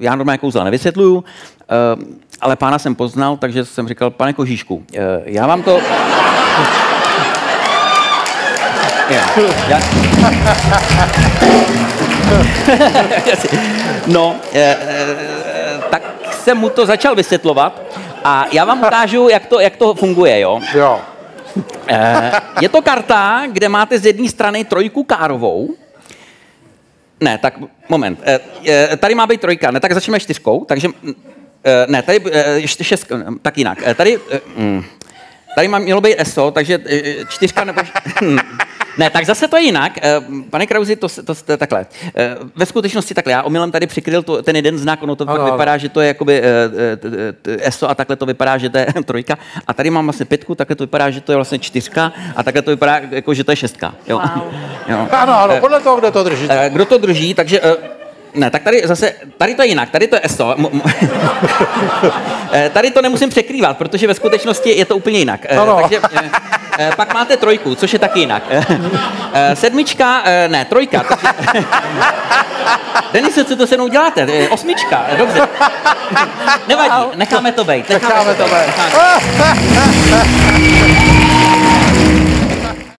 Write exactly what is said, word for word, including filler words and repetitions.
Já normálně kouzla nevysvětluju, ale pána jsem poznal, takže jsem říkal, pane Kožíšku, já vám to... Já... No, tak jsem mu to začal vysvětlovat a já vám ukážu, jak to, jak to funguje, jo? Jo. Je to karta, kde máte z jedné strany trojku károvou. Ne, tak moment. Tady má být trojka, ne, tak začneme čtyřkou, takže... Ne, tady ještě šest, tak jinak. Tady... Tady mělo být eso, takže čtyřka nebo... Ne, tak zase to je jinak. Pane Krauzi, to, to, to takhle. Ve skutečnosti takhle. Já omylem tady přikryl to, ten jeden znak, ono to ano, tak vypadá, ano. Že to je jakoby eso a takhle to vypadá, že to je trojka. A tady mám vlastně pětku, takhle to vypadá, že to je vlastně čtyřka a takhle to vypadá, jako, že to je šestka. Jo. Wow. Jo. Ano, ano, podle toho, kdo to drží. Kdo to drží, takže... Ne, tak tady zase, tady to je jinak, tady to je eso. Tady to nemusím překrývat, protože ve skutečnosti je to úplně jinak. Ano. Takže pak máte trojku, což je taky jinak. Sedmička, ne, trojka. Takže... Denise, co to se mnou děláte? Osmička, dobře. Nevadí, necháme to bejt. Necháme, necháme to bejt.